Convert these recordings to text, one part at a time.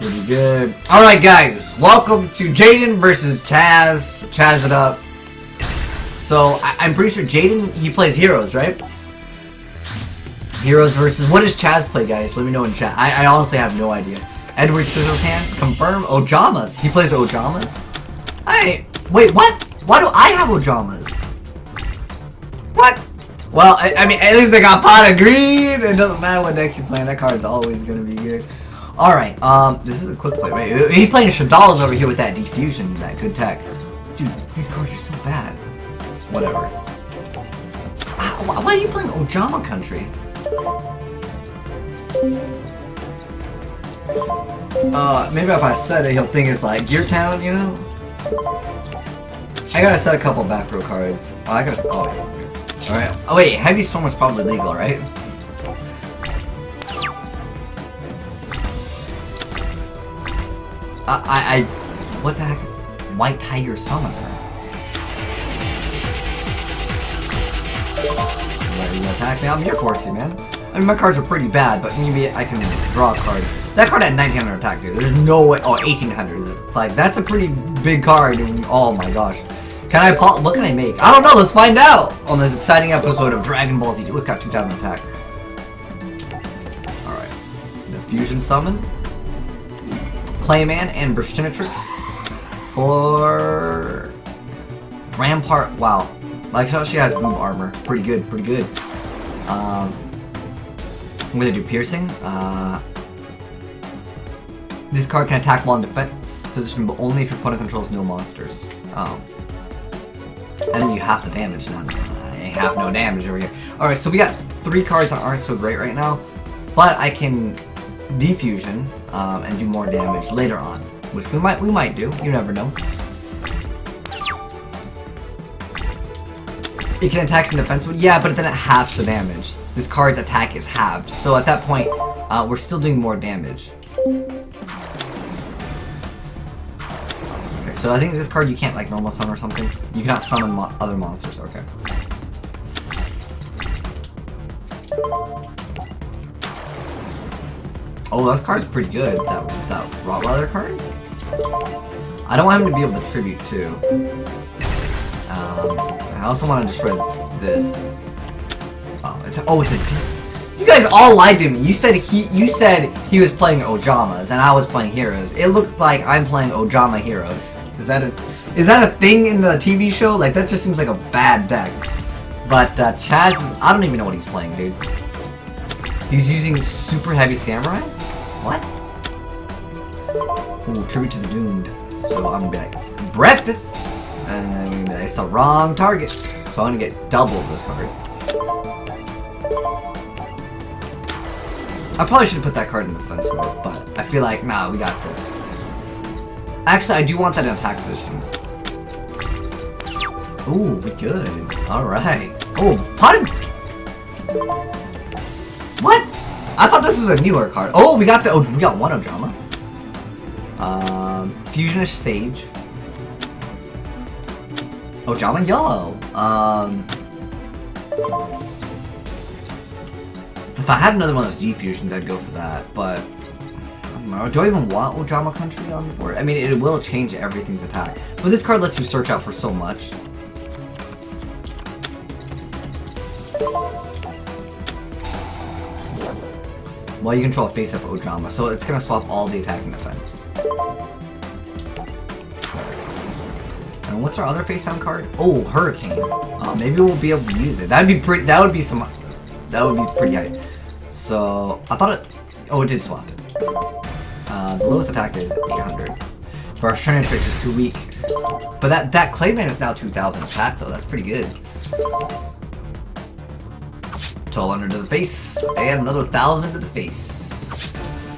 Pretty good. Alright guys, welcome to Jaden versus Chazz. Chazz it up. So, I'm pretty sure Jaden, he plays Heroes, right? Heroes versus... What does Chazz play, guys? Let me know in chat. I honestly have no idea. Edward Scissorhands, confirm. Ojamas. He plays Ojamas? Wait, what? Why do I have Ojamas? What? Well, I mean, at least I got Pot of Greed. It doesn't matter what deck you're playing. That card's always going to be good. Alright, this is a quick play, right? He playing Shaddolls over here with that De-Fusion, that good tech. Dude, these cards are so bad. Whatever. Why are you playing Ojama Country? Maybe if I set it, he'll think it's like Gear Town, you know? I gotta set a couple back row cards. Oh, I gotta... Oh, alright. Oh, wait, Heavy Storm was probably legal, right? What the heck is White Tiger Summoner? Why are you attacking me? I'm here for you, man. I mean, my cards are pretty bad, but maybe I can draw a card. That card had 1900 attack, dude. There's no way. Oh, 1800. It's like, that's a pretty big card. And, oh my gosh. Can I pop? What can I make? I don't know. Let's find out on this exciting episode of Dragon Ball Z. Ooh, it's got 2000 attack. Alright. De-Fusion Summon. Clayman and Burstinatrix for Rampart. Wow, like so she has boom armor. Pretty good, pretty good. I'm gonna do piercing. This card can attack while in defense position, but only if your opponent controls no monsters. Oh, and then you have the damage. No, I have no damage over here. All right, so we got three cards that aren't so great right now, but I can De-Fusion. And do more damage later on, which we might do. You never know. It can attack in defense, yeah, but then it halves the damage. This card's attack is halved, so at that point, we're still doing more damage. Okay, so I think this card you can't like normal summon or something. You cannot summon other monsters. Okay. Oh, that card's pretty good. That Rottweiler card? I don't want him to be able to tribute to. I also want to destroy this. You guys all lied to me. You said he was playing Ojamas and I was playing Heroes. It looks like I'm playing Ojama Heroes. Is that a thing in the TV show? Like that just seems like a bad deck. But Chazz is, I don't even know what he's playing, dude. He's using Super Heavy Samurai? What? Ooh, Tribute to the Doomed. So I'm gonna be like, it's breakfast! And I'm gonna be like, it's the wrong target. So I'm gonna get double of those cards. I probably should have put that card in defense mode, but I feel like, nah, we got this. Actually, I do want that in attack position. Ooh, we good. Alright. Oh, punch! What? I thought this was a newer card. Oh, we got we got one Ojama. Fusionish Sage. Ojama Yellow. If I had another one of those De-Fusions, I'd go for that. But I don't know. Do I even want Ojama Country on the board? I mean, it will change everything's attack. But this card lets you search out for so much. Well, you control a face-up Ojama, so it's gonna swap all the attack and defense. And what's our other face-down card? Oh, Hurricane. Oh, maybe we'll be able to use it. That would be pretty high. So I thought it. Oh, it did swap it. The lowest attack is 800. But our Burstinatrix is too weak. But that Clayman is now 2000 attack though. That's pretty good. 1200 to the face, and another 1000 to the face.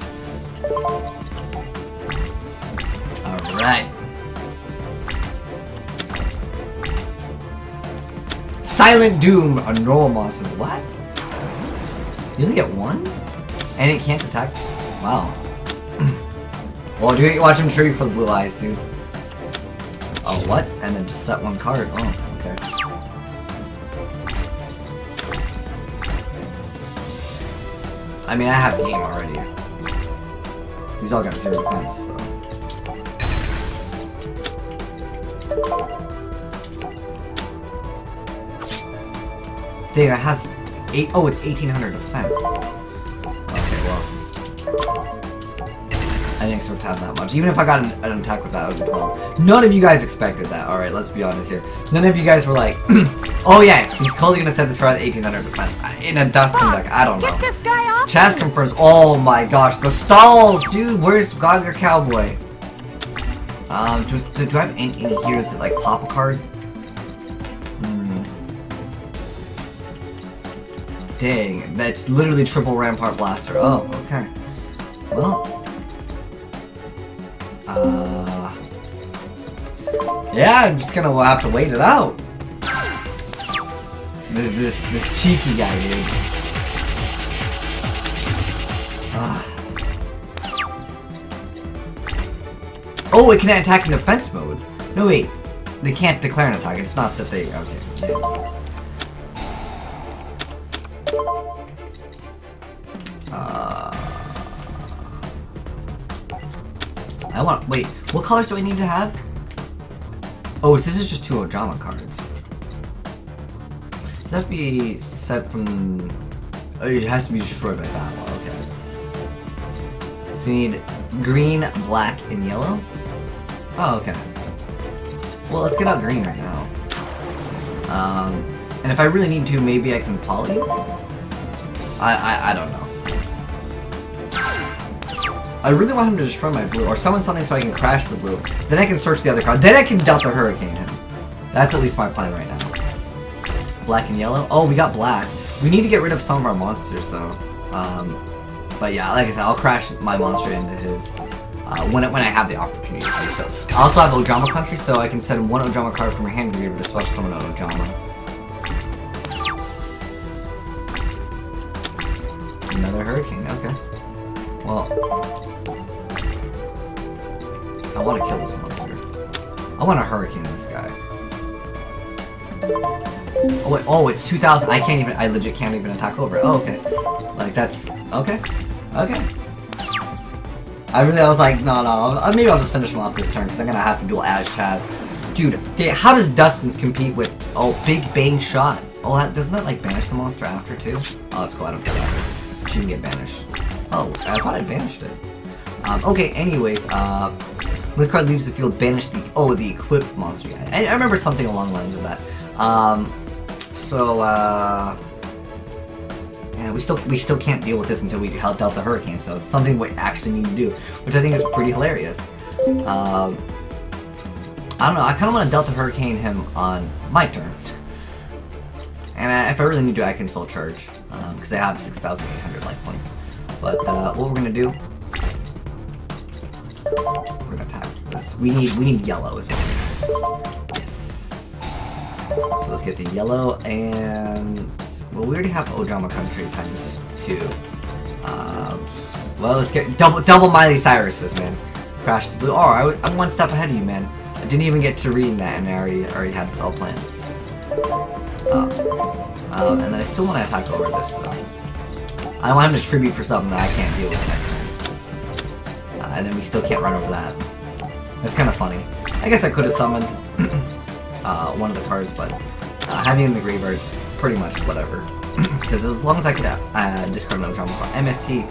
Alright. Silent Doom, a normal monster. What? You only get one? And it can't attack? Wow. Well, do you watch him tribute for the Blue Eyes, dude? Oh, what? And then just that one card. Oh, okay. I mean, I have game already. He's all got zero defense, so. Dang, that has eight. Oh, it's 1800 defense. Okay, well. I didn't expect to have that much. Even if I got an attack with that, that would be 12. None of you guys expected that. Alright, let's be honest here. None of you guys were like, oh yeah, he's totally gonna set this card at 1800 defense. In a Dustin deck, I don't know. Get this guy off Chazz me. Confirms. Oh my gosh, the stalls, dude. Where's Goggler Cowboy? Do I have any heroes that like pop a card? Dang, that's literally triple Rampart Blaster. Oh, okay. Well. Yeah, I'm just gonna have to wait it out. This cheeky guy, dude. Oh, it can attack in defense mode. No, wait. They can't declare an attack. It's not that they... Okay. I want... Wait. What colors do I need to have? Oh, so this is just two Ojama cards. Does that be set from... Oh, it has to be destroyed by battle, okay. So you need green, black, and yellow? Oh, okay. Well, let's get out green right now. And if I really need to, maybe I can poly? I don't know. I really want him to destroy my blue, or summon something so I can crash the blue. Then I can search the other card. Then I can Delta Hurricane him. That's at least my plan right now. Black and yellow. Oh, we got black. We need to get rid of some of our monsters, though. But yeah, like I said, I'll crash my monster into his when I have the opportunity to do so. I also have Ojama Country, so I can send one Ojama card from your hand to be able to special summon an Ojama. Another Hurricane. Okay. Well, I want to kill this monster. I want to Hurricane this guy. Oh, wait, oh, it's 2000. I can't even, I legit can't even attack over it. Oh, okay. Like, that's, okay. Okay. I was like, no, maybe I'll just finish him off this turn, because I'm going to have to duel as Chazz. Dude, how does Dustin's compete with, oh, Big Bang Shot? Oh, doesn't that, like, banish the monster after, too? Oh, let's go, I don't care about her. She didn't get banished. Oh, I thought I banished it. Okay, anyways, when this card leaves the field, banish the, oh, the equipped monster. I remember something along the lines of that. Yeah, we still can't deal with this until we help Delta Hurricane, so it's something we actually need to do, which I think is pretty hilarious. I don't know, I kind of want to Delta Hurricane him on my turn. And if I really need to, I can Soul Charge, because I have 6,800 life points. But, what we're gonna do... We're gonna attack this. We need yellow as well. Yes. So let's get the yellow and... Well, we already have Ojama Country times 2. Well, let's get... Double Miley Cyrus's, man. Crash the blue. Oh, I'm one step ahead of you, man. I didn't even get to reading that, and I already had this all planned. And then I still want to attack over this, though. I don't want him to tribute for something that I can't deal with next turn. And then we still can't run over that. That's kind of funny. I guess I could have summoned... one of the cards, but having it in the graveyard, pretty much whatever. Because as long as I could discard an Ojama card. MST.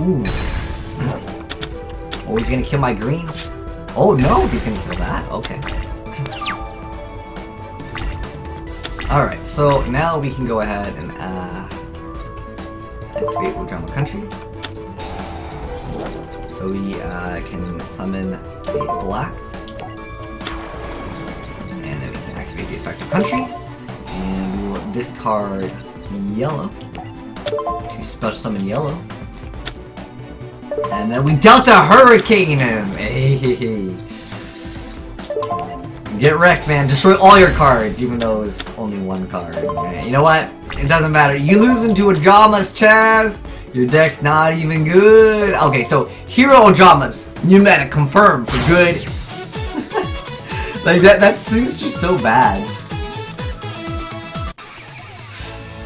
Ooh. Oh, he's gonna kill my green. Oh no, he's gonna kill that. Okay. Alright, so now we can go ahead and activate Ojama Country. So we can summon the black. The effective country, and we will discard yellow to special summon yellow, and then we Delta Hurricane him. Hey. Get wrecked, man. Destroy all your cards, even though it's only one card. Man. You know what? It doesn't matter. You lose into Ojamas, Chazz. Your deck's not even good. Okay, so hero Ojamas, new meta confirmed for good. Like, that seems just so bad.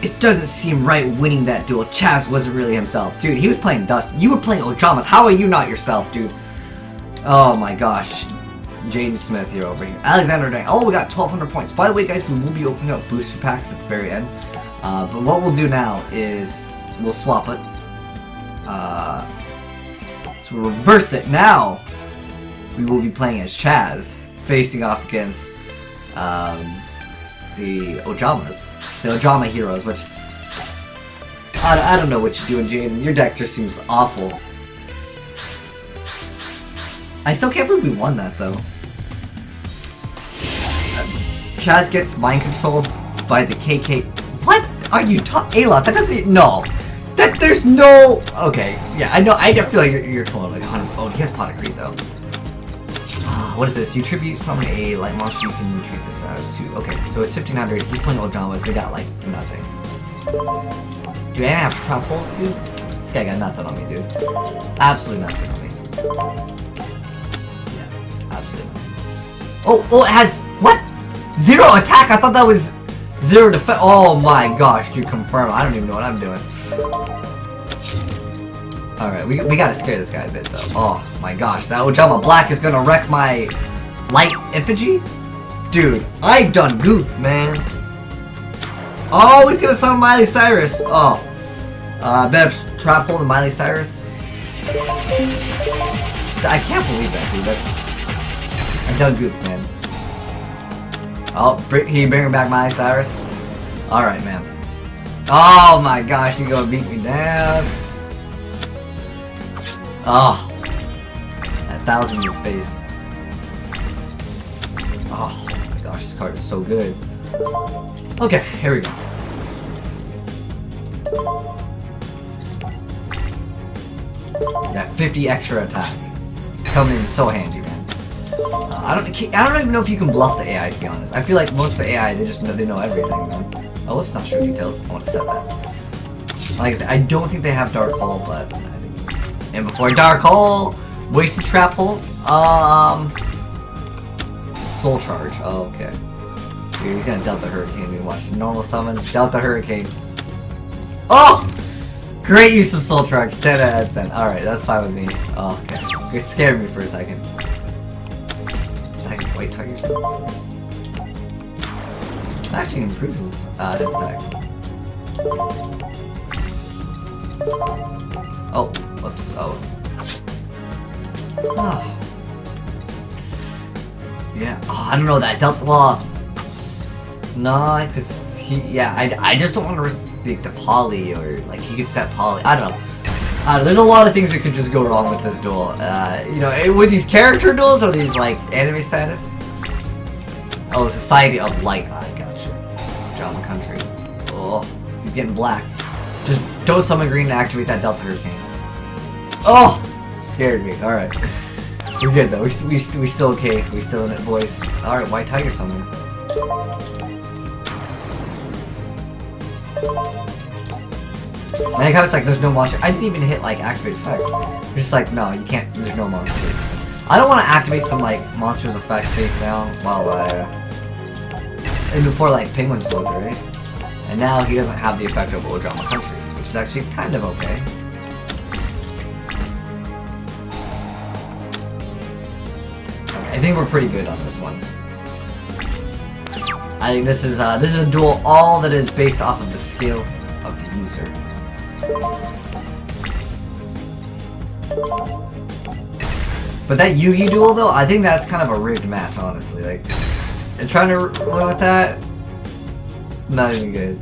It doesn't seem right winning that duel. Chazz wasn't really himself. Dude, he was playing Dust. You were playing Ojamas. How are you not yourself, dude? Oh my gosh. Jaden Smith here over here. Alexander Dang. Oh, we got 1,200 points. By the way, guys, we will be opening up booster packs at the very end. But what we'll do now is we'll swap it. So we'll reverse it. Now, we will be playing as Chazz, facing off against the Ojamas. The Ojama heroes, which... I don't know what you're doing, Jaden. Your deck just seems awful. I still can't believe we won that, though. Chazz gets mind controlled by the KK... What are you talking... Alot, that doesn't... No! That... There's no... Okay. Yeah, I know. I feel like you're totally... Oh, he has Pot of Greed, though. What is this? You tribute summon a light monster, you can treat this as two. Okay, so it's 1,500. He's playing Ojamas. They got, like, nothing. Dude, I have Trap Holes, dude? This guy got nothing on me, dude. Absolutely nothing on me. Oh, it has, what? 0 attack? I thought that was 0 defense. Oh my gosh, dude, confirm. I don't even know what I'm doing. Alright, we gotta scare this guy a bit, though. Oh my gosh, that Ojama Black is gonna wreck my light effigy? Dude, I done goof, man. Oh, he's gonna summon Miley Cyrus. Oh. Better Trap Hole than Miley Cyrus. I can't believe that, dude. That's... I'm done goofing, man. Oh, he bringing back Miley Cyrus? Alright, man. Oh my gosh, he gonna beat me down. Oh. That 1,000 in your face. Oh my gosh, this card is so good. Okay, here we go. That 50 extra attack. Coming in so handy, man. I don't even know if you can bluff the AI, to be honest. I feel like most of the AI, they know everything, man. Oh, whoops, not sure details. I want to set that. Like I said, I don't think they have Dark Hole, but... And before Dark Hole! Wasted Trap Hole! Soul Charge. Oh, okay. Dude, he's gonna Delta Hurricane. We watched normal summon. Delta Hurricane. Oh! Great use of Soul Charge. Then. Alright, that's fine with me. Oh, okay. It scared me for a second. White Tiger Summoner. That actually improves his deck. Oh, whoops, oh. Oh. Yeah, oh, I don't know that Delta. Well, nah, because he, yeah, I just don't want to risk the poly, or like he could set poly. I don't know. There's a lot of things that could just go wrong with this duel. You know, with these character duels or these, like, anime status? Oh, Society of Light. Oh, I gotcha. Ojama Country. Oh, he's getting black. Just don't summon green to activate that Delta Hurricane. Oh! Scared me. Alright. We're good, though. We still okay. We still in it, boys. Alright, White Tiger Summoner. I like how it's like, there's no monster. I didn't even hit, like, activate effect. You're just like, no, you can't, there's no monster. I don't want to activate some, like, monster's effect face down while, and before, like, Penguin Soldier, right? And now he doesn't have the effect of Ojama Country, which is actually kind of okay. I think we're pretty good on this one. I think this is a duel all that is based off of the skill of the user. But that Yu-Gi duel, though, I think that's kind of a rigged match, honestly. Like, and trying to run with that, not even good.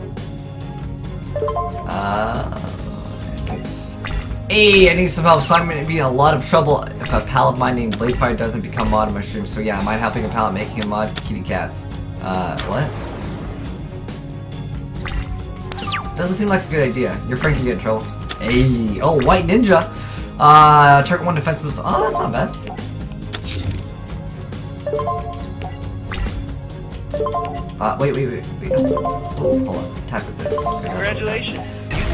Hey, I need some help, so I'm gonna be in a lot of trouble if a pal of mine named Bladefire doesn't become mod in my stream. So yeah, am I helping a pal making a mod? Kitty cats. What? Doesn't seem like a good idea. Your friend can get in trouble. Hey, oh, White Ninja. Target one defense boost. Oh, that's not bad. Wait. Oh, hold on. Attack with this. Congratulations, you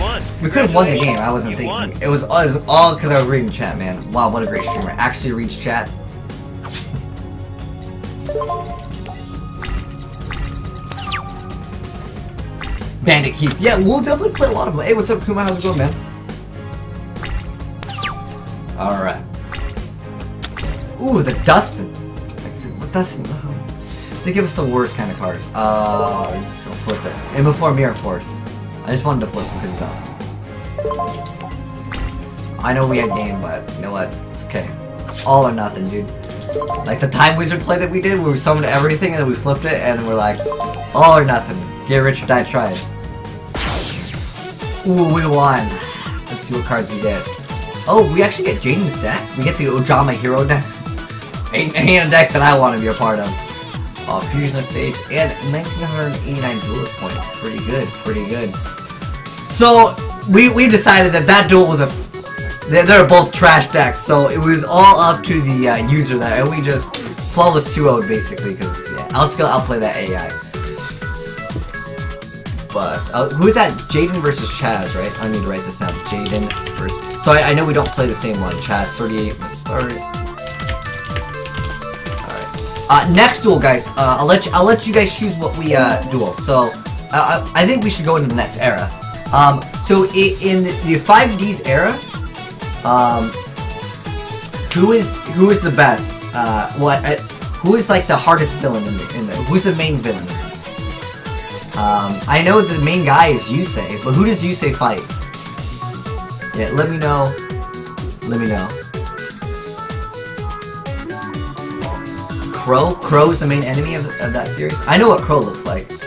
won. We could have won the game. I wasn't thinking. It was all because I was reading chat, man. Wow, what a great streamer. Actually reads chat. Bandit Heat. Yeah, we'll definitely play a lot of them. Hey, what's up, Kuma? How's it going, man? Alright. Ooh, the Dustin. What Dustin? They give us the worst kind of cards. I'm just gonna flip it. And before Mirror Force. I just wanted to flip because it's awesome. I know we had game, but you know what? It's okay. All or nothing, dude. Like the Time Wizard play that we did, we summoned everything and then we flipped it and we're like, all or nothing. Get rich or die trying. Ooh, we won. Let's see what cards we get. Oh, we actually get Jaden's deck. We get the Ojama Hero deck. Ain't a deck that I want to be a part of. Fusionish Sage and 1989 duelist points. Pretty good, pretty good. So, we decided that duel was a... They're both trash decks, so it was all up to the user there. And we just flawless 2-0'd basically, because yeah, I'll play that AI. But, who is that? Jaden versus Chazz, right? I need to write this down. Jaden versus... So I know we don't play the same one. Chazz 38. Let's start. Alright. Next duel, guys. I'll let you guys choose what we duel. So, I think we should go into the next era. So, in the 5Ds era, who is the best? Who is like the hardest villain in the who's the main villain? I know the main guy is Yusei, but who does Yusei fight? Yeah, let me know. Let me know. Crow? Crow's the main enemy of that series? I know what Crow looks like.